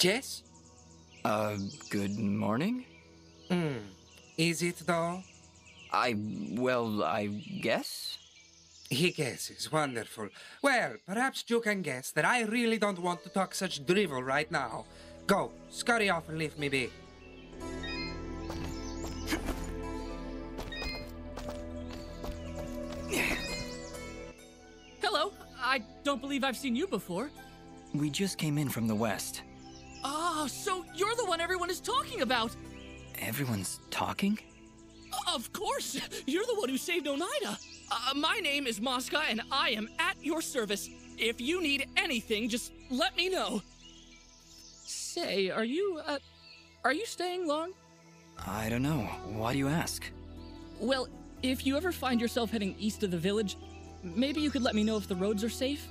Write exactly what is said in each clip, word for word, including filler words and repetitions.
Jess? Uh, good morning? Mm. Is it, though? I, well, I guess? He guesses. Wonderful. Well, perhaps you can guess that I really don't want to talk such drivel right now. Go, scurry off and leave me be. Hello. I don't believe I've seen you before. We just came in from the west. Oh, so you're the one everyone is talking about. Everyone's talking? Of course. You're the one who saved Oneida. Uh, my name is Mosca, and I am at your service. If you need anything, just let me know. Say, are you, uh, are you staying long? I don't know. Why do you ask? Well, if you ever find yourself heading east of the village, maybe you could let me know if the roads are safe?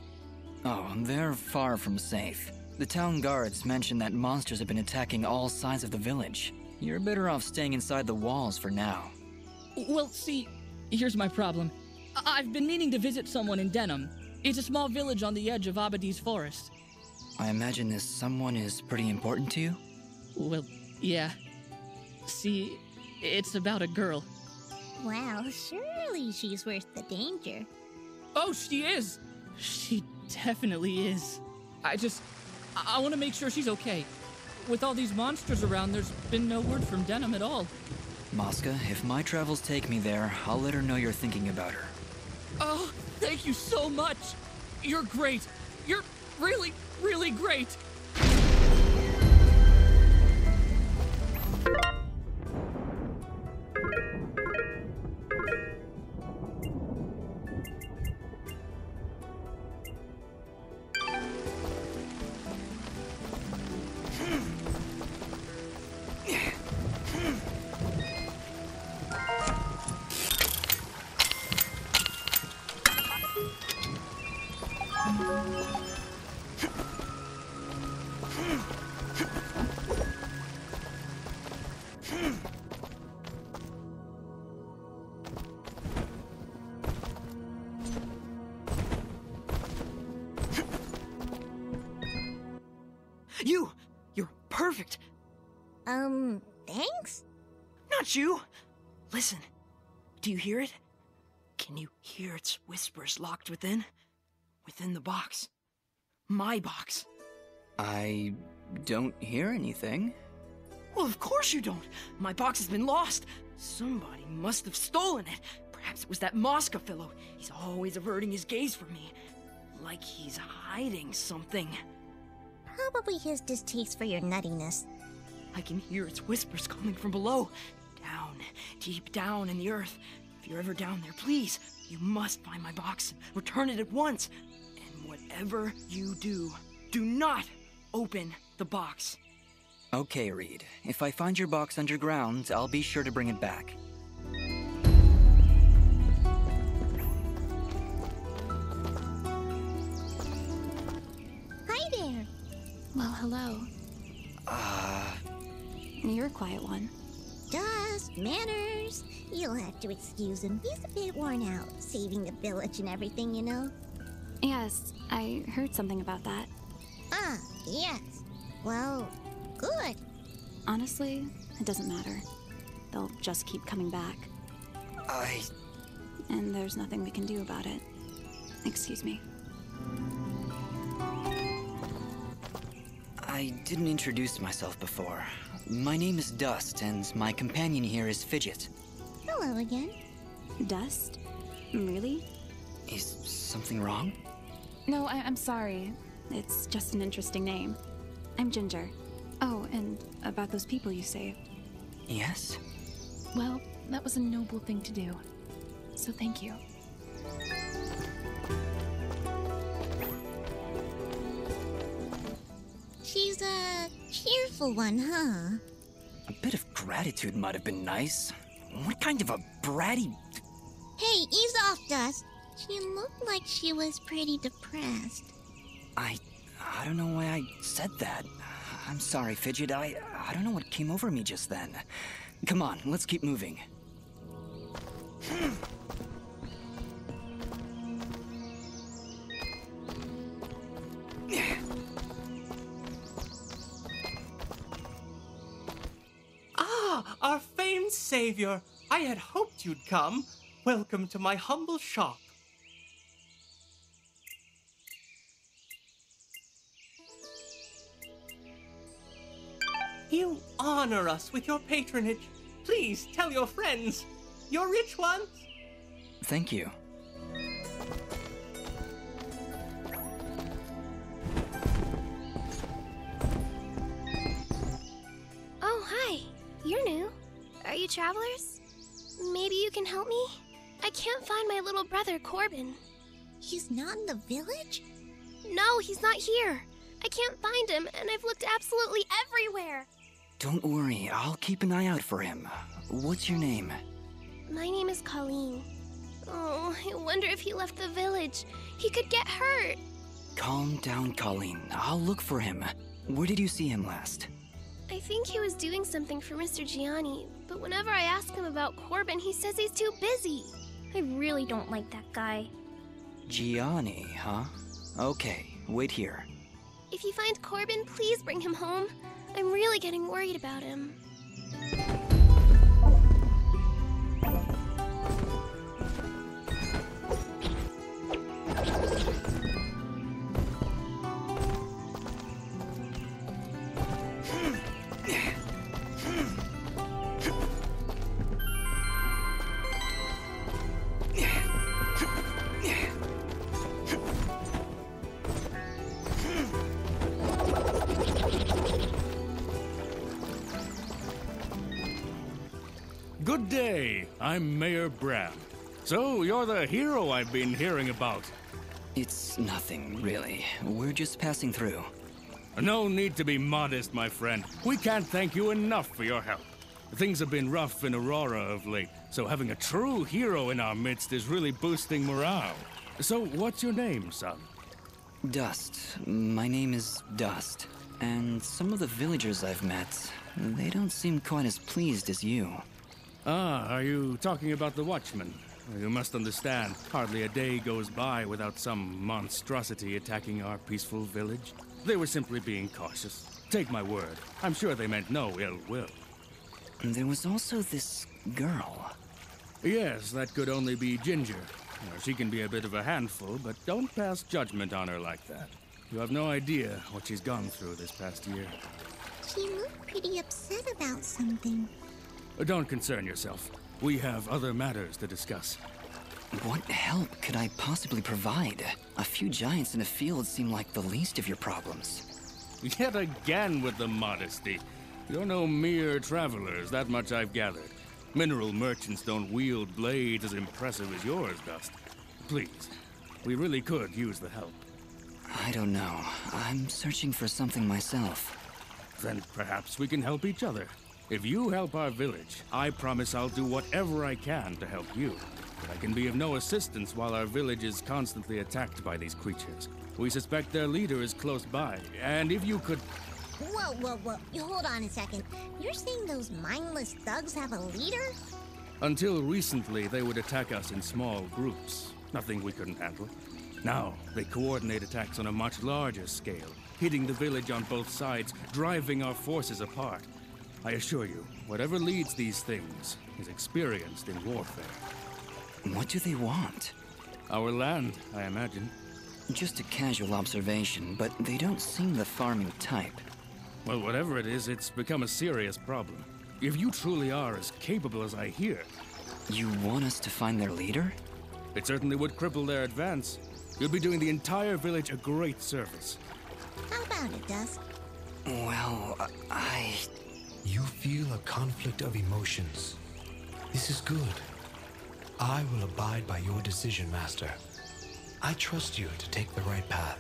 Oh, they're far from safe. The town guards mentioned that monsters have been attacking all sides of the village. You're better off staying inside the walls for now. Well, see, here's my problem. I've been meaning to visit someone in Denham. It's a small village on the edge of Abadis Forest. I imagine this someone is pretty important to you? Well, yeah. See, it's about a girl. Wow, surely she's worth the danger. Oh, she is! She definitely is. I just... I want to make sure she's okay. With all these monsters around, there's been no word from Denham at all. Mosca, if my travels take me there, I'll let her know you're thinking about her. Oh, thank you so much! You're great! You're really, really great! You! You're perfect! Um, thanks? Not you! Listen, do you hear it? Can you hear its whispers locked within? Within the box. My box. I don't hear anything. Well, of course you don't! My box has been lost! Somebody must have stolen it! Perhaps it was that Mosca fellow. He's always averting his gaze from me. Like he's hiding something. Probably his distaste for your nuttiness. I can hear its whispers coming from below. Down, deep down in the earth. If you're ever down there, please, you must find my box. Return it at once. And whatever you do, do not open the box. Okay, Reed. If I find your box underground, I'll be sure to bring it back. Hi there. Well, hello. Uh... You're a quiet one. Just manners. You'll have to excuse him. He's a bit worn out, saving the village and everything, you know. Yes, I heard something about that. Ah, yes. Well, good. Honestly, it doesn't matter. They'll just keep coming back. I... And there's nothing we can do about it. Excuse me. I didn't introduce myself before. My name is Dust, and my companion here is Fidget. Hello again. Dust? Really? Is something wrong? No, I I'm sorry. It's just an interesting name. I'm Ginger. Oh, and about those people you saved. Yes? Well, that was a noble thing to do. So thank you. She's a cheerful one, huh? A bit of gratitude might have been nice. What kind of a bratty... Hey, ease off, Dust. She looked like she was pretty depressed. I... I don't know why I said that. I'm sorry, Fidget. I... I don't know what came over me just then. Come on, let's keep moving. savior, I had hoped you'd come. Welcome to my humble shop. You honor us with your patronage. Please tell your friends, your rich ones. Thank you. Oh, hi. You're new. Are you travelers? Maybe you can help me? I can't find my little brother, Corbin. He's not in the village? No, he's not here. I can't find him, and I've looked absolutely everywhere. Don't worry, I'll keep an eye out for him. What's your name? My name is Colleen. Oh, I wonder if he left the village. He could get hurt. Calm down, Colleen. I'll look for him. Where did you see him last? I think he was doing something for Mister Gianni, but whenever I ask him about Corbin, he says he's too busy. I really don't like that guy. Gianni, huh? Okay, wait here. If you find Corbin, please bring him home. I'm really getting worried about him. Good day, I'm Mayor Bram. So, you're the hero I've been hearing about. It's nothing, really. We're just passing through. No need to be modest, my friend. We can't thank you enough for your help. Things have been rough in Aurora of late, so having a true hero in our midst is really boosting morale. So, what's your name, son? Dust. My name is Dust. And some of the villagers I've met, they don't seem quite as pleased as you. Ah, are you talking about the Watchman? You must understand, hardly a day goes by without some monstrosity attacking our peaceful village. They were simply being cautious. Take my word, I'm sure they meant no ill will. There was also this girl. Yes, that could only be Ginger. She can be a bit of a handful, but don't pass judgment on her like that. You have no idea what she's gone through this past year. She looked pretty upset about something. Don't concern yourself. We have other matters to discuss. What help could I possibly provide? A few giants in a field seem like the least of your problems. Yet again with the modesty. You're no mere travelers, that much I've gathered. Mineral merchants don't wield blades as impressive as yours, Dust. Please, we really could use the help. I don't know. I'm searching for something myself. Then perhaps we can help each other. If you help our village, I promise I'll do whatever I can to help you. I can be of no assistance while our village is constantly attacked by these creatures. We suspect their leader is close by, and if you could... Whoa, whoa, whoa. You hold on a second. You're saying those mindless thugs have a leader? Until recently, they would attack us in small groups. Nothing we couldn't handle. Now, they coordinate attacks on a much larger scale, hitting the village on both sides, driving our forces apart. I assure you, whatever leads these things is experienced in warfare. What do they want? Our land, I imagine. Just a casual observation, but they don't seem the farming type. Well, whatever it is, it's become a serious problem. If you truly are as capable as I hear... You want us to find their leader? It certainly would cripple their advance. You'd be doing the entire village a great service. How about it, Dusk? Well, I... You feel a conflict of emotions. This is good. I will abide by your decision, Master. I trust you to take the right path.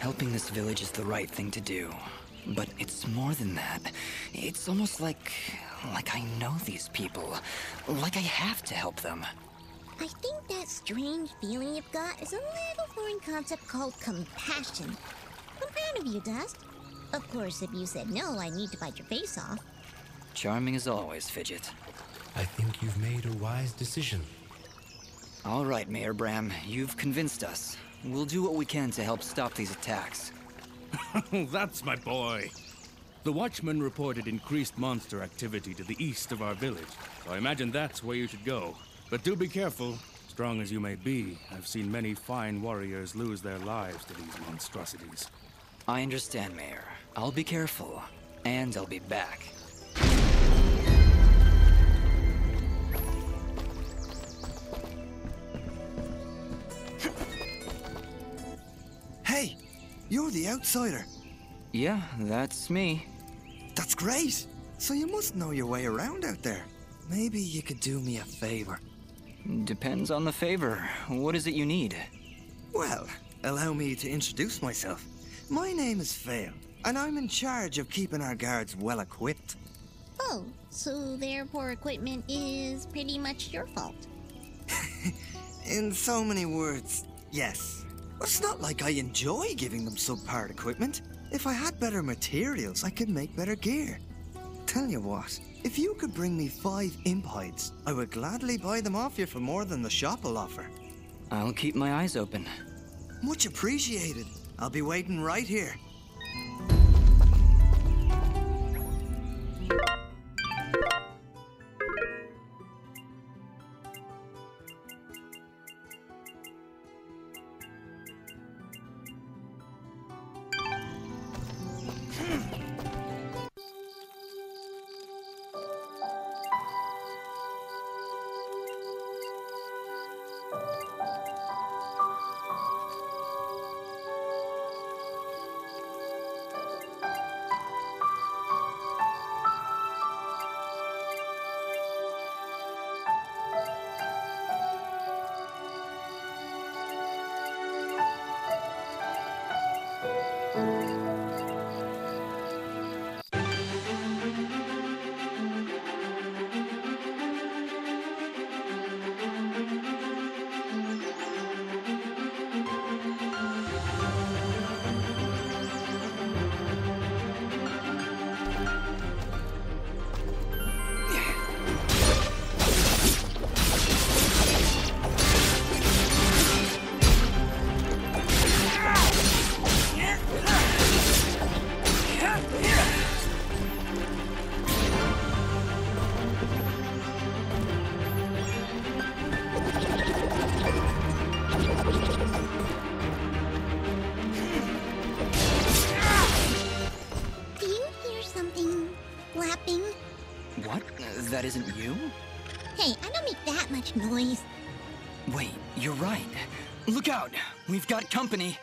Helping this village is the right thing to do. But it's more than that. It's almost like... like I know these people. Like I have to help them. I think that strange feeling you've got is a little foreign concept called compassion. I'm proud of you, Dust. Of course, if you said no, I need to bite your face off. Charming as always, Fidget. I think you've made a wise decision. All right, Mayor Bram, you've convinced us. We'll do what we can to help stop these attacks. That's my boy. The watchman reported increased monster activity to the east of our village, so I imagine that's where you should go. But do be careful. Strong as you may be, I've seen many fine warriors lose their lives to these monstrosities. I understand, Mayor. I'll be careful, and I'll be back. Hey, you're the outsider. Yeah, that's me. That's great! So you must know your way around out there. Maybe you could do me a favor. Depends on the favor. What is it you need? Well, allow me to introduce myself. My name is Fail, and I'm in charge of keeping our guards well equipped. Oh, so their poor equipment is pretty much your fault. In so many words, yes. It's not like I enjoy giving them subpar equipment. If I had better materials, I could make better gear. Tell you what, if you could bring me five imp hides, I would gladly buy them off you for more than the shop will offer. I'll keep my eyes open. Much appreciated. I'll be waiting right here. That isn't you? Hey, I don't make that much noise. Wait, you're right. Look out! We've got company!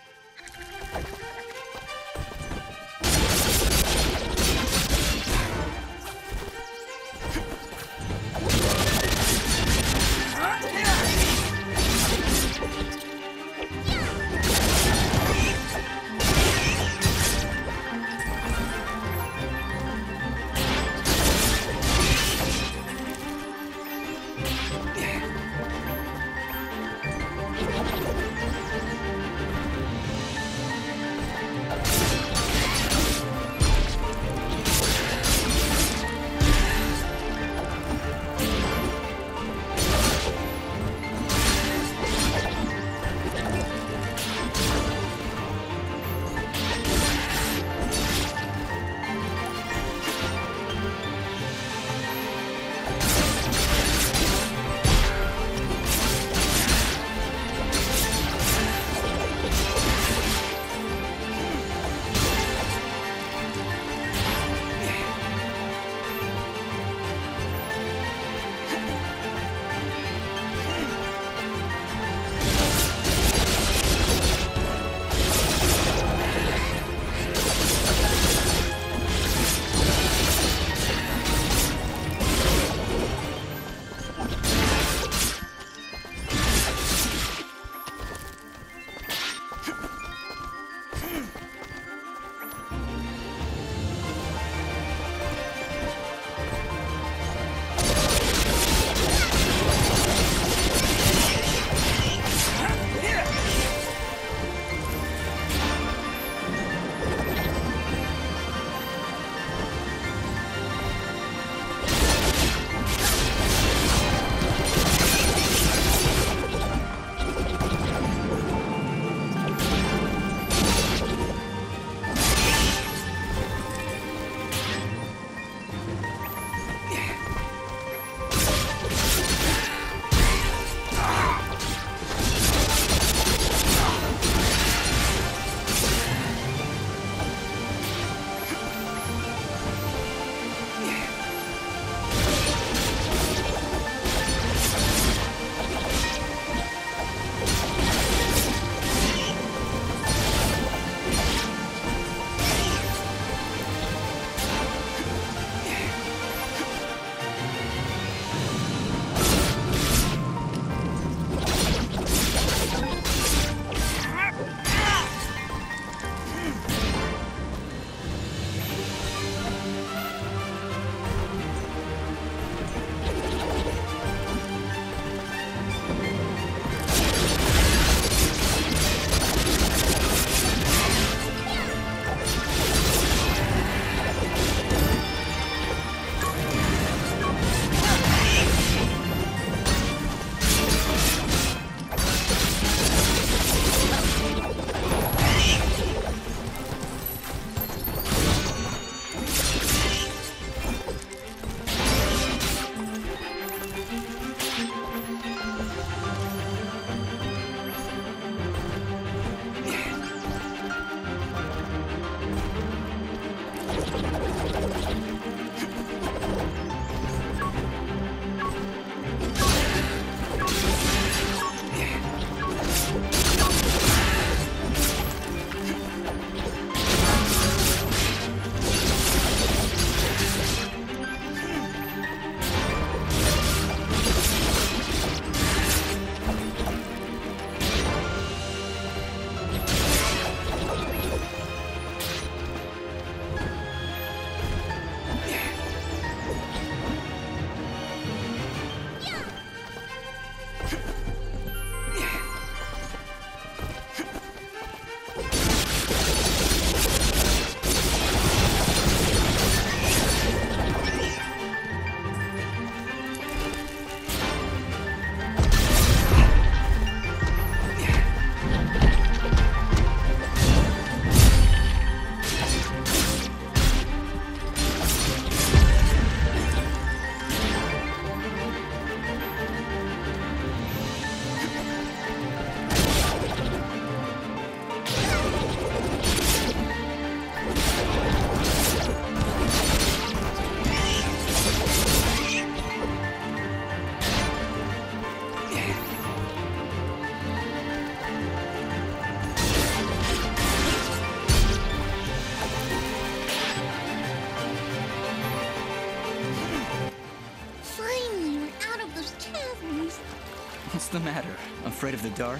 the matter? Afraid of the dark?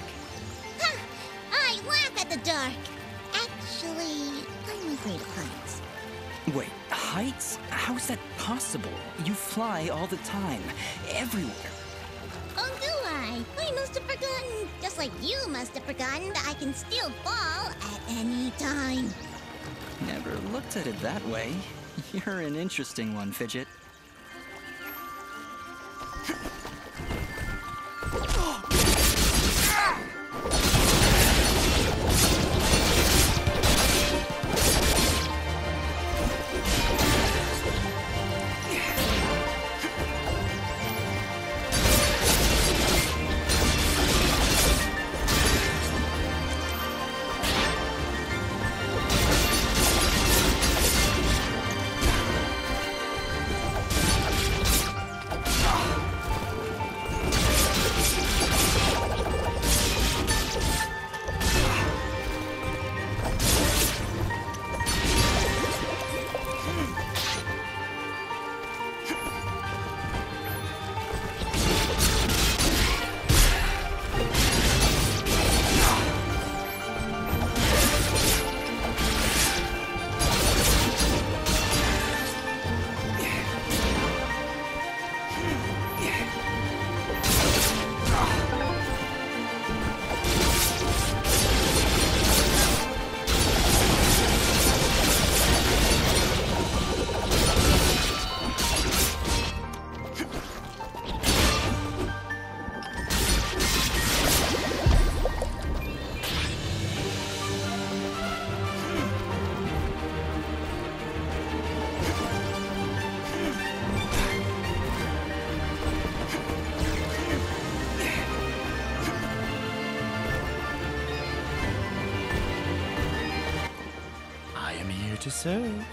Huh. I laugh at the dark. Actually, I'm afraid of heights. Wait, heights? How is that possible? You fly all the time, everywhere. Oh, do I? I must have forgotten. Just like you must have forgotten that I can still fall at any time. Never looked at it that way. You're an interesting one, Fidget. Serve.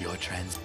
Your trans...